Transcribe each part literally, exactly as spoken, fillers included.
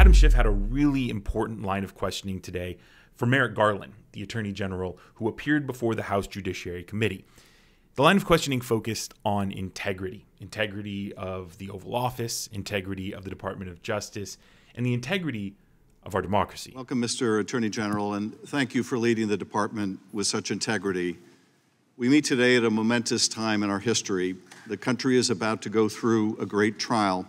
Adam Schiff had a really important line of questioning today for Merrick Garland, the Attorney General, who appeared before the House Judiciary Committee. The line of questioning focused on integrity, integrity of the Oval Office, integrity of the Department of Justice, and the integrity of our democracy. Welcome, Mister Attorney General, and thank you for leading the department with such integrity. We meet today at a momentous time in our history. The country is about to go through a great trial.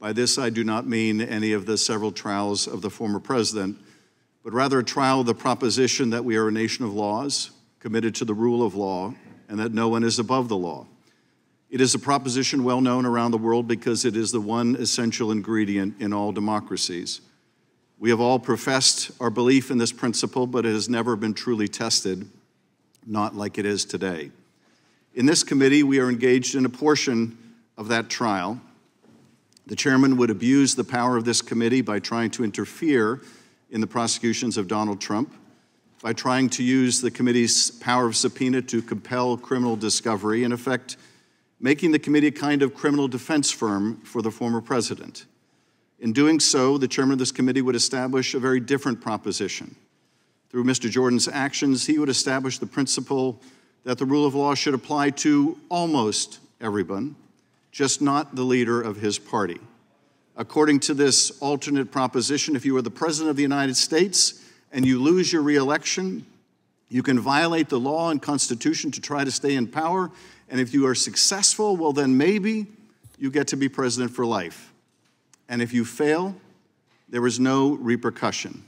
By this, I do not mean any of the several trials of the former president, but rather a trial of the proposition that we are a nation of laws, committed to the rule of law, and that no one is above the law. It is a proposition well known around the world because it is the one essential ingredient in all democracies. We have all professed our belief in this principle, but it has never been truly tested, not like it is today. In this committee, we are engaged in a portion of that trial. The chairman would abuse the power of this committee by trying to interfere in the prosecutions of Donald Trump, by trying to use the committee's power of subpoena to compel criminal discovery, in effect, making the committee a kind of criminal defense firm for the former president. In doing so, the chairman of this committee would establish a very different proposition. Through Mister Jordan's actions, he would establish the principle that the rule of law should apply to almost everyone, just not the leader of his party. According to this alternate proposition, if you are the president of the United States and you lose your re-election, you can violate the law and Constitution to try to stay in power, and if you are successful, well then maybe you get to be president for life. And if you fail, there is no repercussion.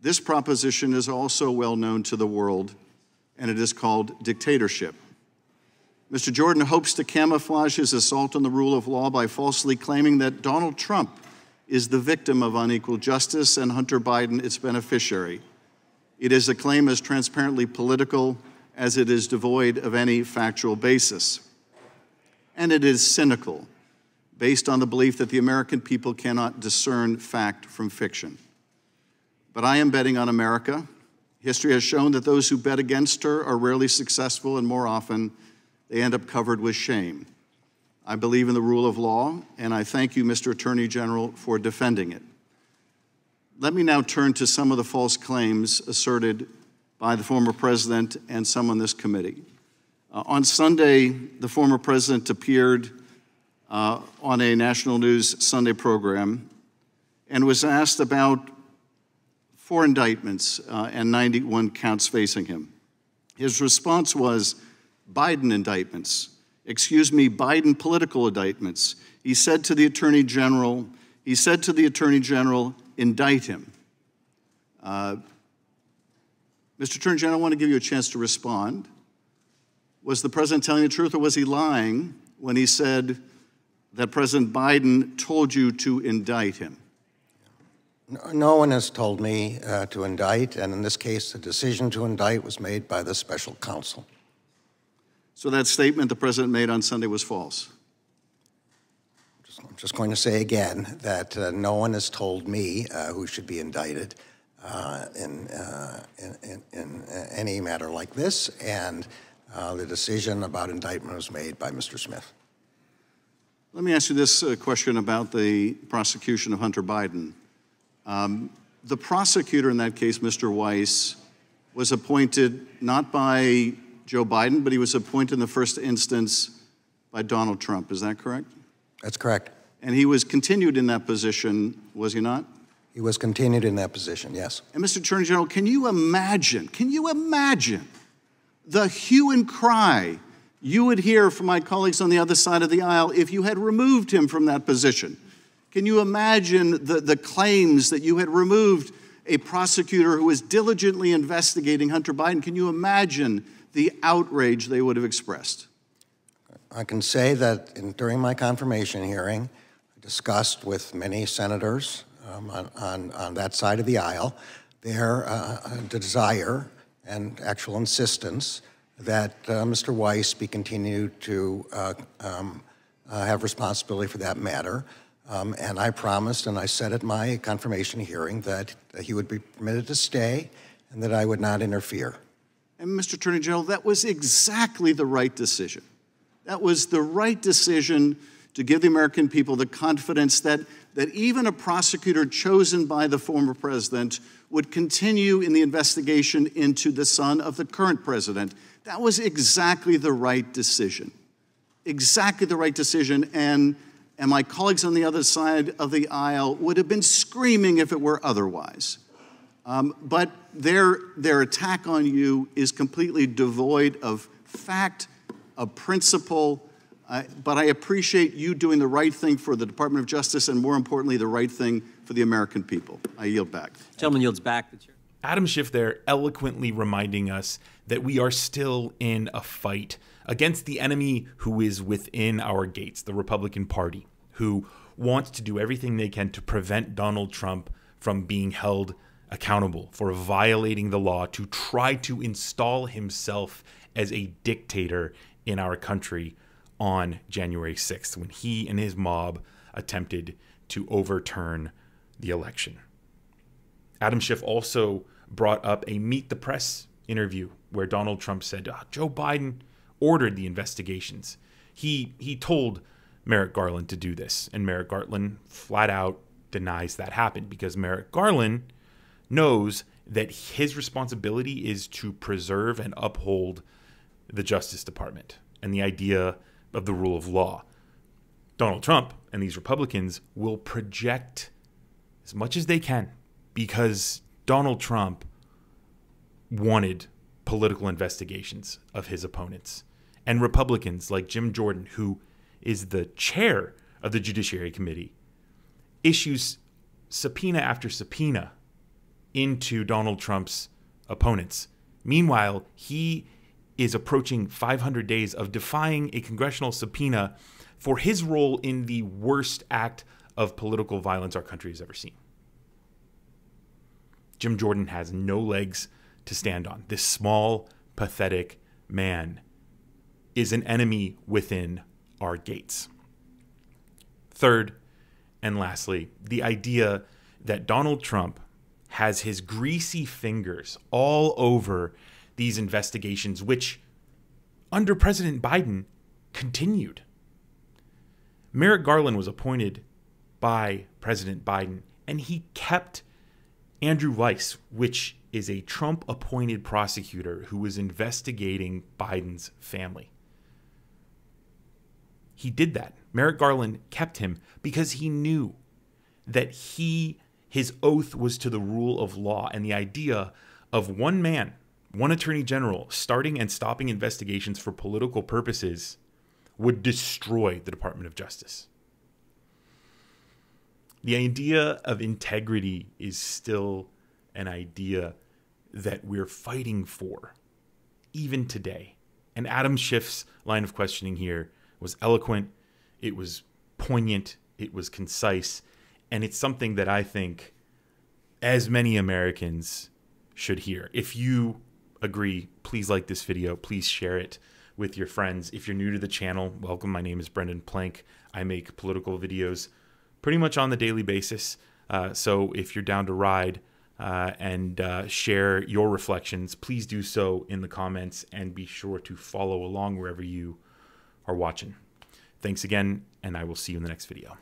This proposition is also well known to the world, and it is called dictatorship. Mister Jordan hopes to camouflage his assault on the rule of law by falsely claiming that Donald Trump is the victim of unequal justice and Hunter Biden its beneficiary. It is a claim as transparently political as it is devoid of any factual basis. And it is cynical, based on the belief that the American people cannot discern fact from fiction. But I am betting on America. History has shown that those who bet against her are rarely successful, and more often they end up covered with shame. I believe in the rule of law, and I thank you, Mister Attorney General, for defending it. Let me now turn to some of the false claims asserted by the former president and some on this committee. Uh, on Sunday, the former president appeared uh, on a National News Sunday program and was asked about four indictments uh, and ninety-one counts facing him. His response was, Biden indictments, excuse me, Biden political indictments. He said to the Attorney General, he said to the Attorney General, indict him. Uh, Mister Attorney General, I want to give you a chance to respond. Was the president telling the truth, or was he lying when he said that President Biden told you to indict him? No, no one has told me uh, to indict, and in this case, the decision to indict was made by the special counsel. So that statement the president made on Sunday was false? I'm just going to say again that uh, no one has told me uh, who should be indicted uh, in, uh, in, in, in any matter like this, and uh, the decision about indictment was made by Mister Smith. Let me ask you this uh, question about the prosecution of Hunter Biden. Um, the prosecutor in that case, Mister Weiss, was appointed not by Joe Biden, but he was appointed in the first instance by Donald Trump. Is that correct? That's correct. And he was continued in that position, was he not? He was continued in that position, yes. And Mister Attorney General, can you imagine, can you imagine the hue and cry you would hear from my colleagues on the other side of the aisle if you had removed him from that position? Can you imagine the, the claims that you had removed a prosecutor who was diligently investigating Hunter Biden? Can you imagine the outrage they would have expressed? I can say that in, during my confirmation hearing, I discussed with many senators um, on, on, on that side of the aisle their uh, desire and actual insistence that uh, Mister Weiss be continued to uh, um, uh, have responsibility for that matter. Um, and I promised, and I said at my confirmation hearing, that he would be permitted to stay and that I would not interfere. And Mister Attorney General, that was exactly the right decision. That was the right decision to give the American people the confidence that, that even a prosecutor chosen by the former president would continue in the investigation into the son of the current president. That was exactly the right decision. Exactly the right decision, and, and my colleagues on the other side of the aisle would have been screaming if it were otherwise. Um, but their, their attack on you is completely devoid of fact, of principle, uh, but I appreciate you doing the right thing for the Department of Justice and, more importantly, the right thing for the American people. I yield back. Gentleman yields back. The chair. Adam Schiff there eloquently reminding us that we are still in a fight against the enemy who is within our gates, the Republican Party, who wants to do everything they can to prevent Donald Trump from being held accountable for violating the law to try to install himself as a dictator in our country on January sixth, when he and his mob attempted to overturn the election. Adam Schiff also brought up a Meet the Press interview where Donald Trump said, oh, Joe Biden ordered the investigations. He, he told Merrick Garland to do this, and Merrick Garland flat out denies that happened, because Merrick Garland knows that his responsibility is to preserve and uphold the Justice Department and the idea of the rule of law. Donald Trump and these Republicans will project as much as they can, because Donald Trump wanted political investigations of his opponents. And Republicans like Jim Jordan, who is the chair of the Judiciary Committee, issues subpoena after subpoena into Donald Trump's opponents. Meanwhile, he is approaching five hundred days of defying a congressional subpoena for his role in the worst act of political violence our country has ever seen. Jim Jordan has no legs to stand on. This small, pathetic man is an enemy within our gates. Third, and lastly, the idea that Donald Trump has his greasy fingers all over these investigations, which, under President Biden, continued. Merrick Garland was appointed by President Biden, and he kept Andrew Weiss, which is a Trump-appointed prosecutor who was investigating Biden's family. He did that. Merrick Garland kept him because he knew that he... his oath was to the rule of law, and the idea of one man, one attorney general, starting and stopping investigations for political purposes would destroy the Department of Justice. The idea of integrity is still an idea that we're fighting for, even today. And Adam Schiff's line of questioning here was eloquent, it was poignant, it was concise, and it's something that I think as many Americans should hear. If you agree, please like this video. Please share it with your friends. If you're new to the channel, welcome. My name is Brendan Plank. I make political videos pretty much on the daily basis. Uh, so if you're down to ride uh, and uh, share your reflections, please do so in the comments, and be sure to follow along wherever you are watching. Thanks again, and I will see you in the next video.